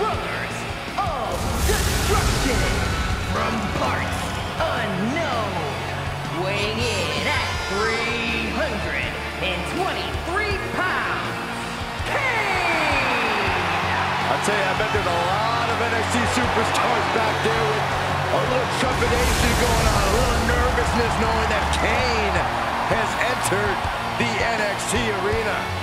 Brothers of Destruction, from parts unknown, weighing in at 323 pounds, Kane! I tell you, I bet there's a lot of NXT superstars back there with a little trepidation going on, a little nervousness knowing that Kane has entered the NXT arena.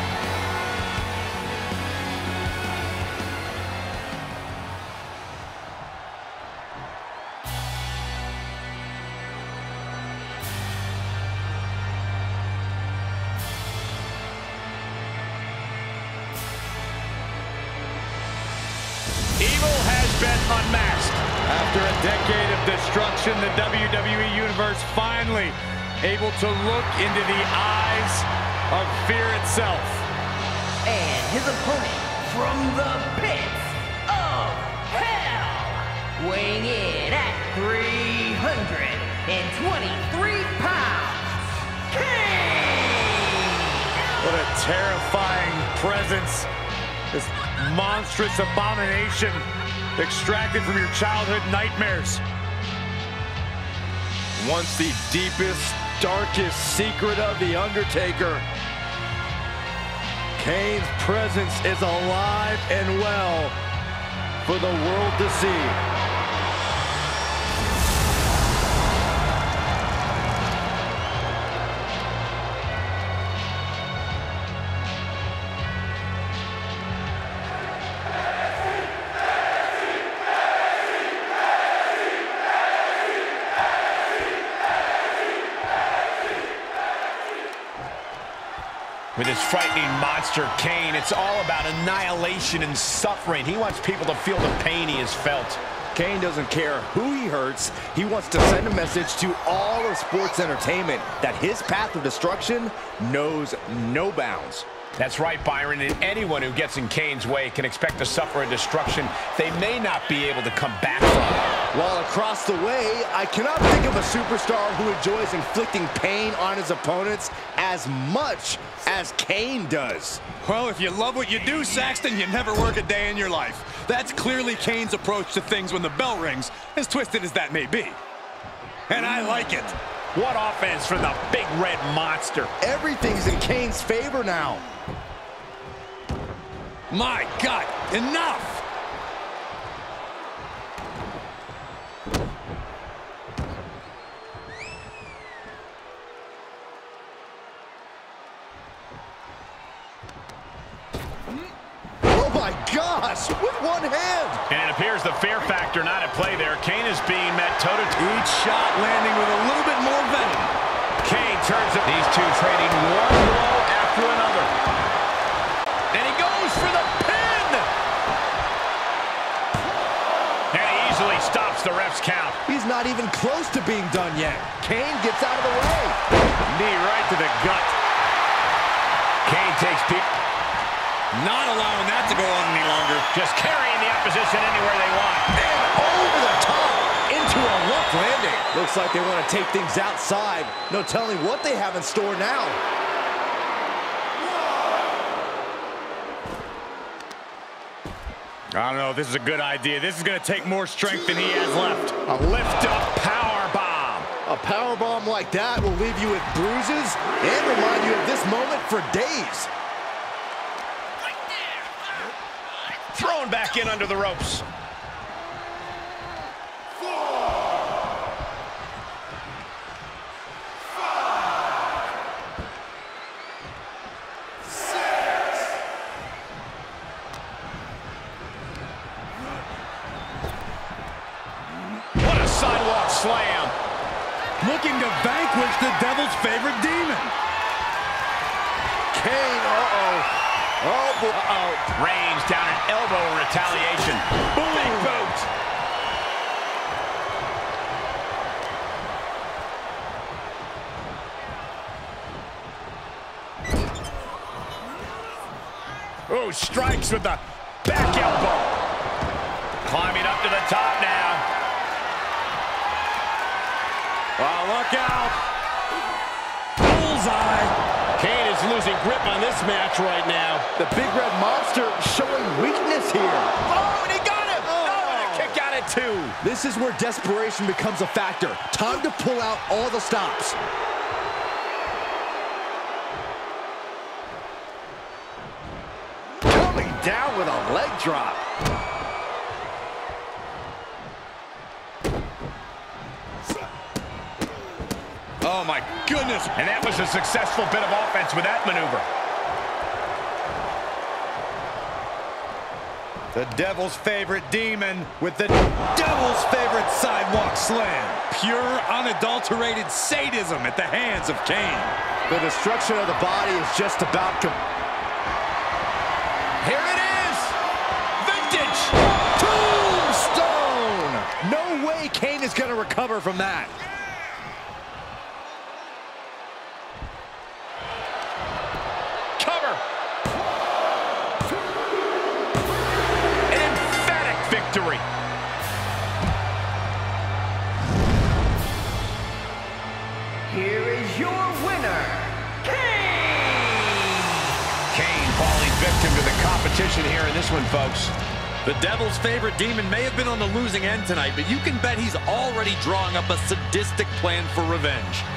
Evil has been unmasked. After a decade of destruction, the WWE Universe finally able to look into the eyes of fear itself. And his opponent from the pits of hell, weighing in at 323 pounds, Kane! What a terrifying presence. This monstrous abomination extracted from your childhood nightmares. Once the deepest, darkest secret of the Undertaker, Kane's presence is alive and well for the world to see. With this frightening monster, Kane, it's all about annihilation and suffering. He wants people to feel the pain he has felt. Kane doesn't care who he hurts. He wants to send a message to all of sports entertainment that his path of destruction knows no bounds. That's right, Byron, and anyone who gets in Kane's way can expect to suffer a destruction they may not be able to come back from. While across the way, I cannot think of a superstar who enjoys inflicting pain on his opponents as much as Kane does. Well, if you love what you do, Saxton, you never work a day in your life. That's clearly Kane's approach to things when the bell rings, as twisted as that may be. And I like it. What offense from the big red monster. Everything's in Kane's favor now. My God, enough! Oh my gosh, with one hand! And it appears the fear factor not at play there. Kane is being met toe-to-toe. Each shot landing with a little bit more venom. Kane turns it. These two trading one blow after another. And he goes for the pin! And he easily stops the ref's count. He's not even close to being done yet. Kane gets out of the way. Knee right to the gut. Kane takes people. Not allowing that to go on any longer. Just carrying the opposition anywhere they want. And over the top into a rough landing. Looks like they want to take things outside. No telling what they have in store now. I don't know if this is a good idea. This is going to take more strength than he has left. A lift-up powerbomb. A powerbomb like that will leave you with bruises and remind you of this moment for days. Right there. Thrown back in under the ropes. Sidewalk slam. Looking to vanquish the devil's favorite demon. Kane, uh-oh. Uh-oh. Range down an elbow retaliation. Boom. Boot. Oh, strikes with the back elbow. Climbing up to the top now. Wow, look out. Bullseye. Kane is losing losing grip on this match right now. The big red monster showing weakness here. Oh, and he got him! Oh, and a kick out at two. This is where desperation becomes a factor. Time to pull out all the stops. Coming down with a leg drop. Oh, my goodness. And that was a successful bit of offense with that maneuver. The devil's favorite demon with the devil's favorite sidewalk slam. Pure, unadulterated sadism at the hands of Kane. The destruction of the body is just about complete. Here it is. Vintage. Tombstone. No way Kane is going to recover from that. Here is your winner, Kane! Kane falling victim to the competition here in this one, folks. The devil's favorite demon may have been on the losing end tonight, but you can bet he's already drawing up a sadistic plan for revenge.